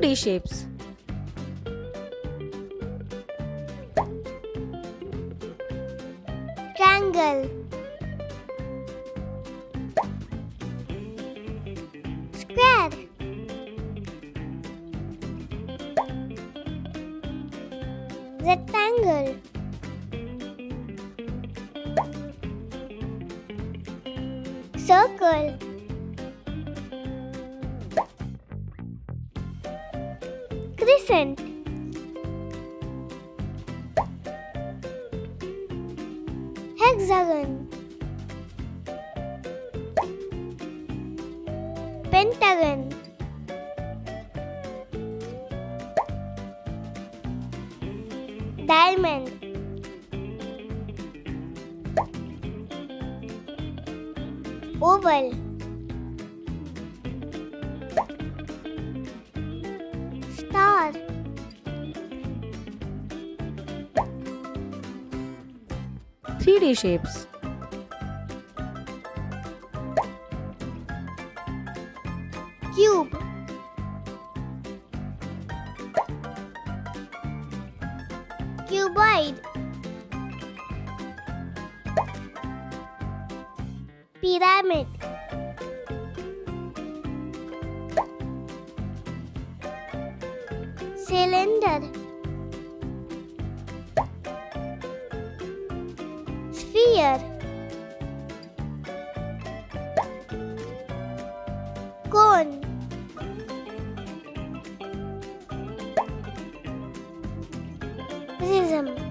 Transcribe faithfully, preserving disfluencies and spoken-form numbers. two D shapes. Triangle, square, rectangle, circle, crescent, hexagon, pentagon, diamond, oval, star, three D shapes. Cube, cuboid, pyramid, cylinder, sphere, cone, prism.